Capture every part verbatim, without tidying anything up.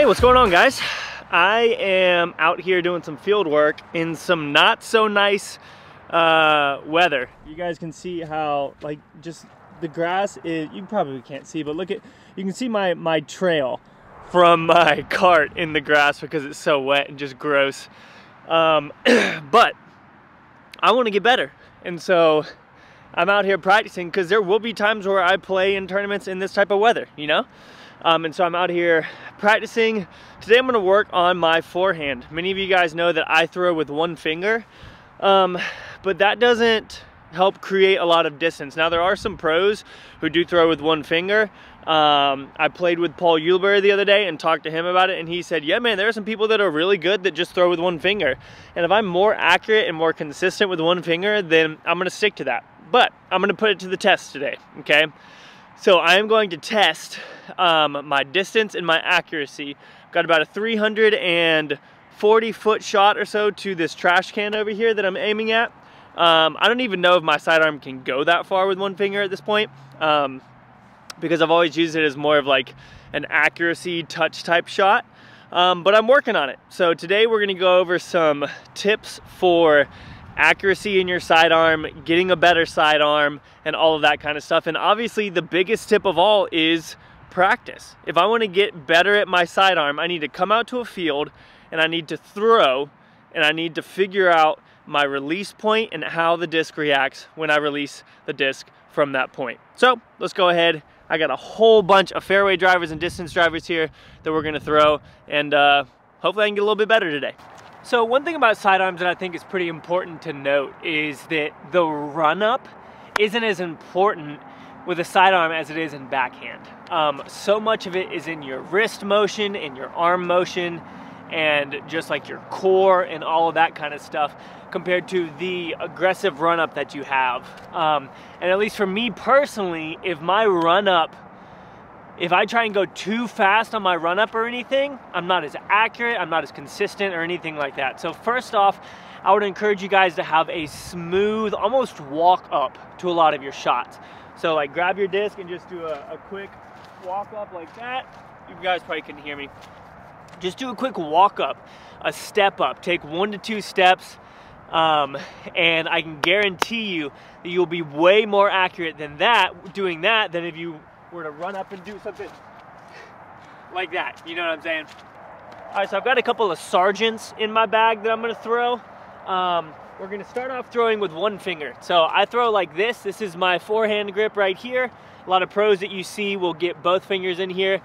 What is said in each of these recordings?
Hey, what's going on, guys? I am out here doing some field work in some not so nice uh, weather. You guys can see how, like, just the grass is, you probably can't see, but look at, you can see my, my trail from my cart in the grass because it's so wet and just gross. Um, but I want to get better. And so I'm out here practicing because there will be times where I play in tournaments in this type of weather, you know? Um, and so I'm out here practicing. Today I'm gonna work on my forehand. Many of you guys know that I throw with one finger, um, but that doesn't help create a lot of distance. Now there are some pros who do throw with one finger. Um, I played with Paul Ulibarri the other day and talked to him about it, and he said, yeah man, there are some people that are really good that just throw with one finger. And if I'm more accurate and more consistent with one finger, then I'm gonna stick to that. But I'm gonna put it to the test today, okay? So I am going to test um, my distance and my accuracy. Got about a three hundred forty foot shot or so to this trash can over here that I'm aiming at. Um, I don't even know if my sidearm can go that far with one finger at this point, um, because I've always used it as more of like an accuracy touch type shot, um, but I'm working on it. So today we're gonna go over some tips for accuracy in your sidearm, getting a better sidearm, and all of that kind of stuff. And obviously the biggest tip of all is practice. If I want to get better at my sidearm, I need to come out to a field and I need to throw and I need to figure out my release point and how the disc reacts when I release the disc from that point. So let's go ahead. I got a whole bunch of fairway drivers and distance drivers here that we're going to throw, and uh, hopefully I can get a little bit better today. So one thing about sidearms that I think is pretty important to note is that the run-up isn't as important with a sidearm as it is in backhand. Um, so much of it is in your wrist motion, in your arm motion, and just like your core and all of that kind of stuff compared to the aggressive run-up that you have. Um, and at least for me personally, if my run-up If I try and go too fast on my run-up or anything, I'm not as accurate, I'm not as consistent or anything like that. So first off, I would encourage you guys to have a smooth, almost walk up to a lot of your shots. So like grab your disc and just do a, a quick walk up like that. You guys probably couldn't hear me. Just do a quick walk up, a step up. Take one to two steps, um, and I can guarantee you that you'll be way more accurate than that, doing that, than if you were to run up and do something like that. You know what I'm saying? All right, so I've got a couple of sergeants in my bag that I'm gonna throw. Um, we're gonna start off throwing with one finger. So I throw like this. This is my forehand grip right here. A lot of pros that you see will get both fingers in here,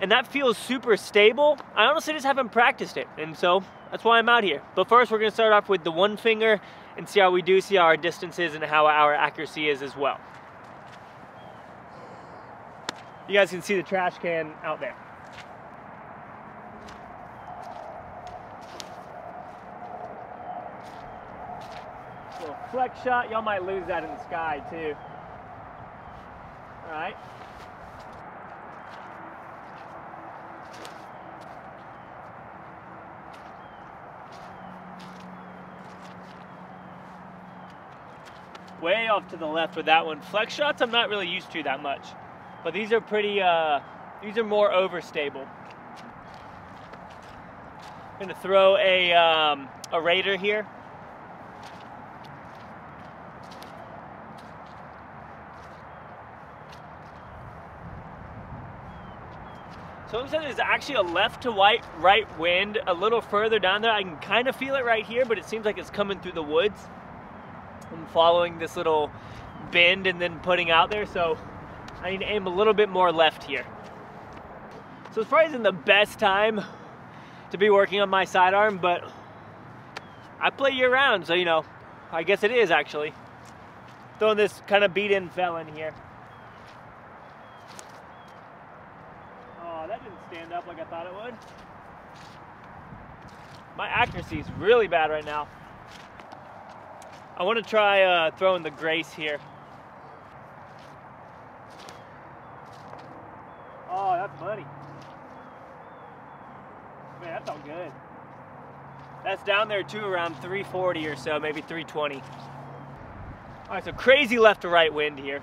and that feels super stable. I honestly just haven't practiced it, and so that's why I'm out here. But first, we're gonna start off with the one finger and see how we do, see how our distance is and how our accuracy is as well. You guys can see the trash can out there. Little flex shot. Y'all might lose that in the sky too. All right. Way off to the left with that one. Flex shots I'm not really used to that much. But these are pretty, uh, these are more overstable. I'm gonna throw a, um, a Raider here. So what I'm saying is actually a left to right, right wind a little further down there. I can kind of feel it right here, but it seems like it's coming through the woods. I'm following this little bend and then putting out there, so I need to aim a little bit more left here. So this probably isn't the best time to be working on my sidearm, but I play year round, so you know, I guess it is actually. Throwing this kind of beat-in felon here. Oh, that didn't stand up like I thought it would. My accuracy is really bad right now. I want to try uh, throwing the Grace here. Oh, that's muddy. Man, that's all good. That's down there too, around three forty or so, maybe three twenty. All right, so crazy left to right wind here.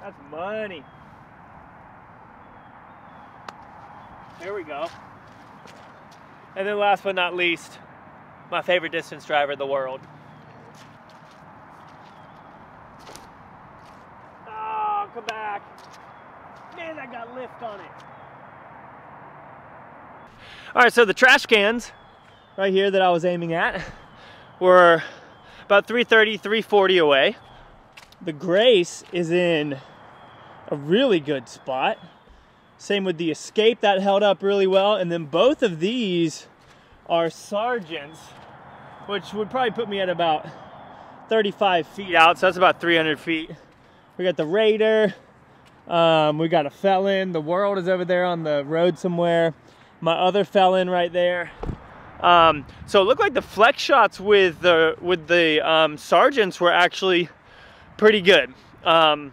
That's money. There we go. And then last but not least, my favorite distance driver in the world. Oh, come back. Man, I got lift on it. All right, so the trash cans right here that I was aiming at were about three thirty, three forty away. The Grace is in a really good spot. Same with the Escape, that held up really well. And then both of these are Sergeants, which would probably put me at about thirty-five feet out. So that's about three hundred feet. We got the Raider. Um, we got a Felon. The World is over there on the road somewhere. My other Felon right there. Um, so it looked like the flex shots with the with the um, Sergeants were actually pretty good. Um,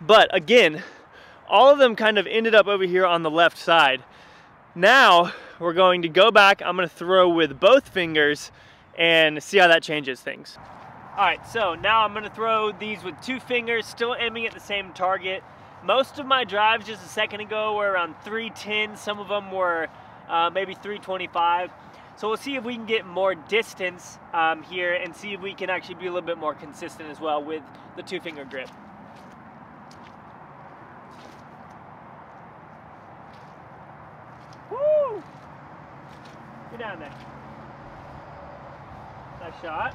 but again, all of them kind of ended up over here on the left side. Now we're going to go back. I'm going to throw with both fingers and see how that changes things. All right, so now I'm going to throw these with two fingers, still aiming at the same target. Most of my drives just a second ago were around three ten. Some of them were uh, maybe three twenty-five. So we'll see if we can get more distance um, here and see if we can actually be a little bit more consistent as well with the two-finger grip. Woo! Get down there. Nice shot.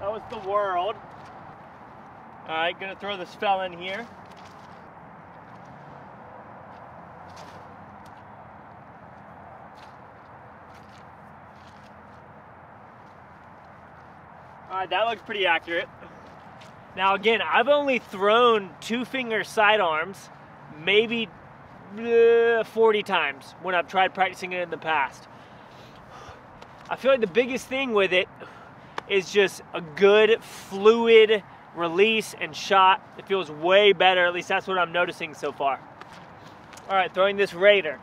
That was the World. All right, gonna throw this Felon here. Alright, that looks pretty accurate. Now again, I've only thrown two-finger sidearms maybe uh, forty times when I've tried practicing it in the past. I feel like the biggest thing with it is just a good fluid release and shot. It feels way better, at least that's what I'm noticing so far. Alright, throwing this Raider.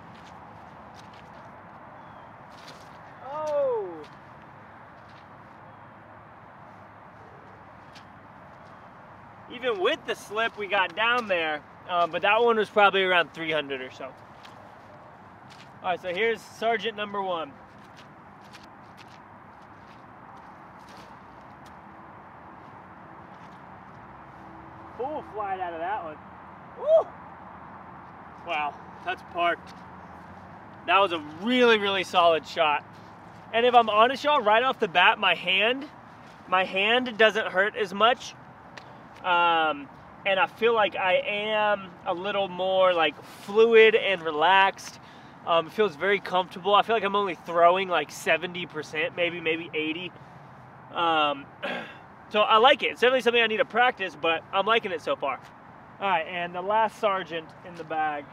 Even with the slip we got down there, um, but that one was probably around three hundred or so. All right, so here's Sergeant number one. Full flight out of that one. Woo! Wow, that's parked. That was a really, really solid shot. And if I'm honest, y'all, right off the bat, my hand, my hand doesn't hurt as much. Um, and I feel like I am a little more like fluid and relaxed. Um, it feels very comfortable. I feel like I'm only throwing like seventy percent, maybe, maybe eighty. Um, so I like it. It's definitely something I need to practice, but I'm liking it so far. All right, and the last Sergeant in the bag.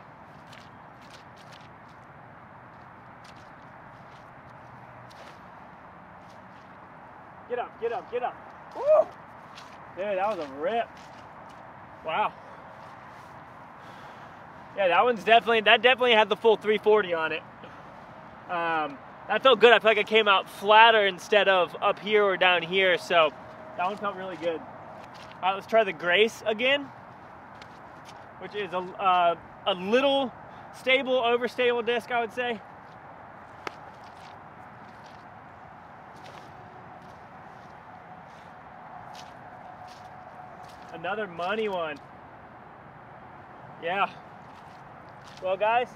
Get up, get up, get up. Woo! Dude, that was a rip. Wow. Yeah, that one's definitely, that definitely had the full three forty on it. Um, that felt good. I feel like I came out flatter instead of up here or down here, so that one felt really good. All right, let's try the Grace again, which is a, uh, a little stable, overstable disc, I would say. Another money one. Yeah. Well, guys,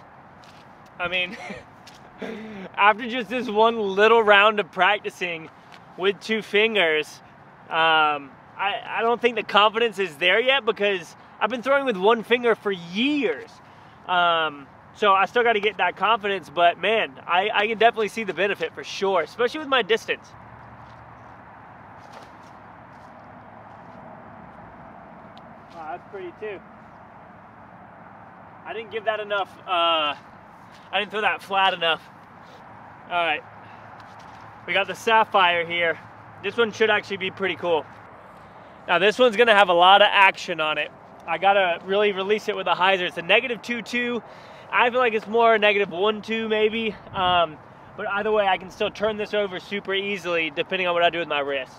I mean, after just this one little round of practicing with two fingers, um, I, I don't think the confidence is there yet because I've been throwing with one finger for years. Um, so I still got to get that confidence, but man, I, I can definitely see the benefit for sure, especially with my distance. Pretty too. I didn't give that enough, uh, I didn't throw that flat enough. All right, we got the Sapphire here. This one should actually be pretty cool. Now this one's gonna have a lot of action on it. I gotta really release it with a hyzer. It's a negative two two. I feel like it's more a negative one two maybe, um, but either way I can still turn this over super easily depending on what I do with my wrist.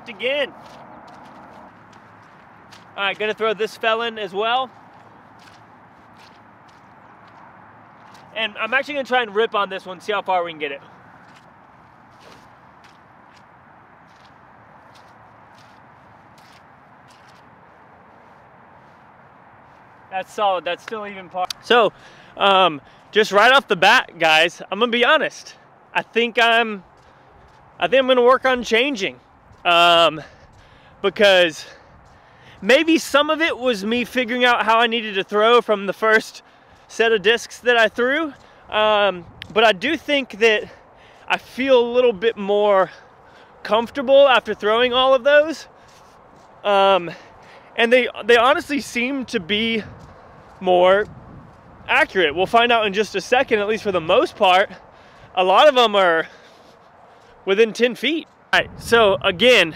marked again. All right, gonna throw this fella in as well. And I'm actually gonna try and rip on this one, see how far we can get it. That's solid, that's still even par. So, um, just right off the bat, guys, I'm gonna be honest. I think I'm, I think I'm gonna work on changing. Um, because maybe some of it was me figuring out how I needed to throw from the first set of discs that I threw. Um, but I do think that I feel a little bit more comfortable after throwing all of those. Um, and they, they honestly seem to be more accurate. We'll find out in just a second, at least for the most part. A lot of them are within ten feet. All right, so again,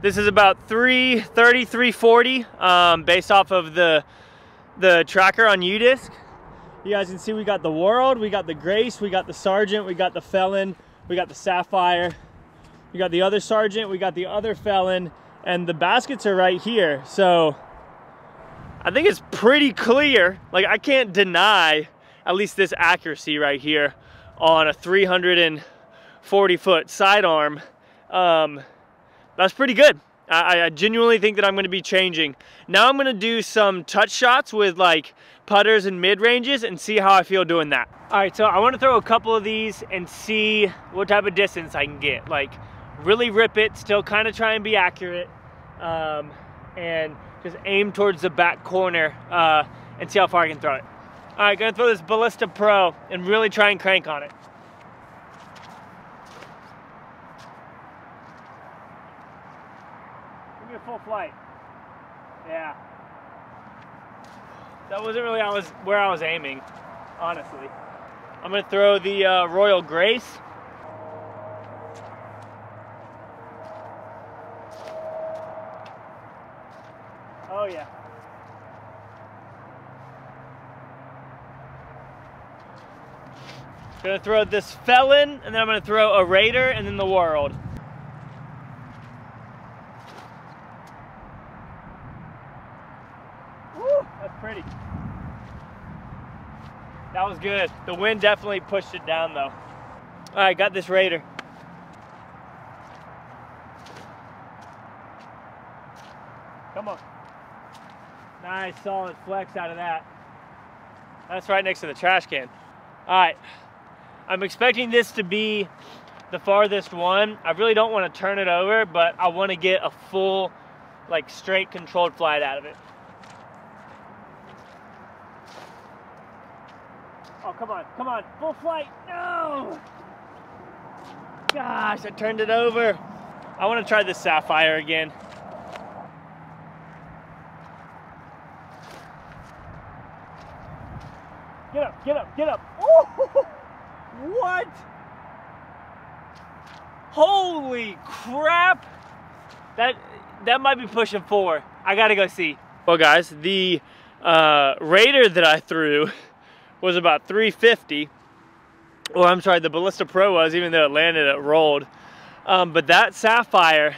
this is about three thirty, three forty, um, based off of the, the tracker on U-Disc. You guys can see we got the World, we got the Grace, we got the Sergeant, we got the Felon, we got the Sapphire, we got the other Sergeant, we got the other Felon, and the baskets are right here. So I think it's pretty clear. Like, I can't deny at least this accuracy right here on a three hundred forty foot sidearm. Um, that's pretty good. I, I genuinely think that I'm gonna be changing. Now I'm gonna do some touch shots with like putters and mid ranges and see how I feel doing that. All right, so I wanna throw a couple of these and see what type of distance I can get. Like, really rip it, still kinda try and be accurate. Um, and just aim towards the back corner uh, and see how far I can throw it. All right, gonna throw this Ballista Pro and really try and crank on it. Give me a full flight. Yeah. That wasn't really I was, where I was aiming, honestly. I'm gonna throw the uh, Royal Grace. Oh yeah. Gonna throw this Felon, and then I'm gonna throw a Raider, and then the World. Woo, that's pretty. That was good. The wind definitely pushed it down though. All right, got this Raider. Come on. Nice solid flex out of that. That's right next to the trash can. All right, I'm expecting this to be the farthest one. I really don't want to turn it over, but I want to get a full, like, straight controlled flight out of it. Oh, come on, come on, full flight, no! Gosh, I turned it over. I want to try this Sapphire again. Get up, get up, get up. Oh, what? Holy crap. That that might be pushing four. I gotta go see. Well guys, the uh, Raider that I threw was about three fifty. Well, I'm sorry, the Ballista Pro was, even though it landed, it rolled. Um, but that Sapphire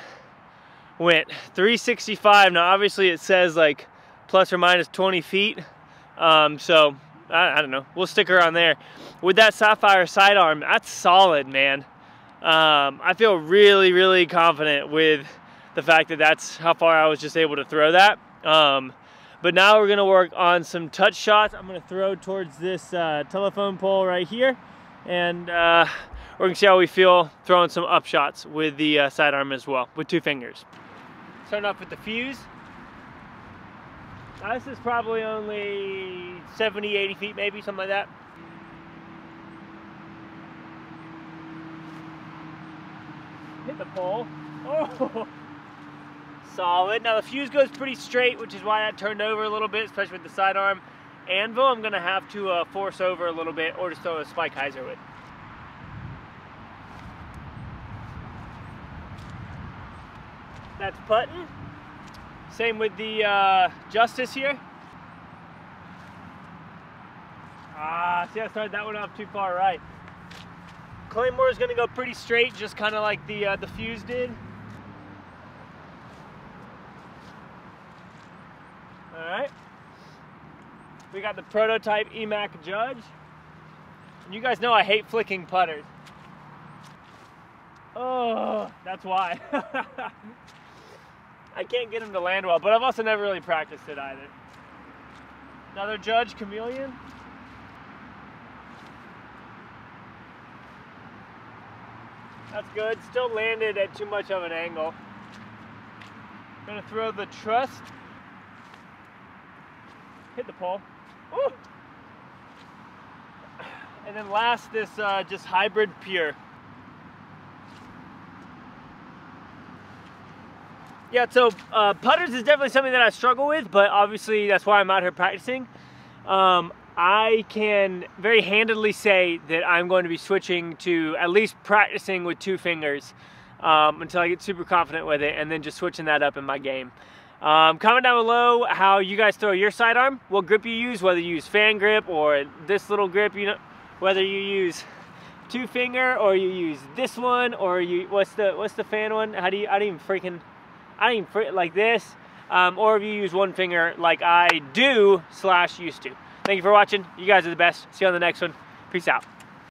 went three sixty-five. Now obviously it says like plus or minus twenty feet. Um, so, I don't know, we'll stick around there. With that Sapphire sidearm, that's solid, man. Um, I feel really, really confident with the fact that that's how far I was just able to throw that. Um, but now we're gonna work on some touch shots. I'm gonna throw towards this uh, telephone pole right here, and uh, we're gonna see how we feel throwing some up shots with the uh, sidearm as well, with two fingers. Starting off with the fuse. Now this is probably only seventy, eighty feet maybe, something like that. Hit the pole. Oh, solid. Now the fuse goes pretty straight, which is why that turned over a little bit, especially with the sidearm. Anvil, I'm gonna have to uh, force over a little bit, or just throw a Spike Heiser with. That's putting. Same with the uh, Justice here. Ah, see, I started that one off too far right. Claymore is gonna go pretty straight, just kind of like the uh, the fuse did. All right. We got the prototype E MAC Judge. And you guys know I hate flicking putters. Oh, that's why. I can't get them to land well, but I've also never really practiced it either. Another Judge Chameleon. That's good, still landed at too much of an angle. I'm gonna throw the Trust. Hit the pole. Woo! And then last, this uh, just Hybrid Pure. Yeah, so uh, putters is definitely something that I struggle with, but obviously that's why I'm out here practicing. Um, I can very handedly say that I'm going to be switching to at least practicing with two fingers um, until I get super confident with it, and then just switching that up in my game. Um, comment down below how you guys throw your sidearm, what grip you use, whether you use fan grip or this little grip, you know, whether you use two finger or you use this one or you what's the what's the fan one? How do you? I don't even freaking. I even print like this, um, or if you use one finger like I do slash used to. Thank you for watching. You guys are the best. See you on the next one. Peace out.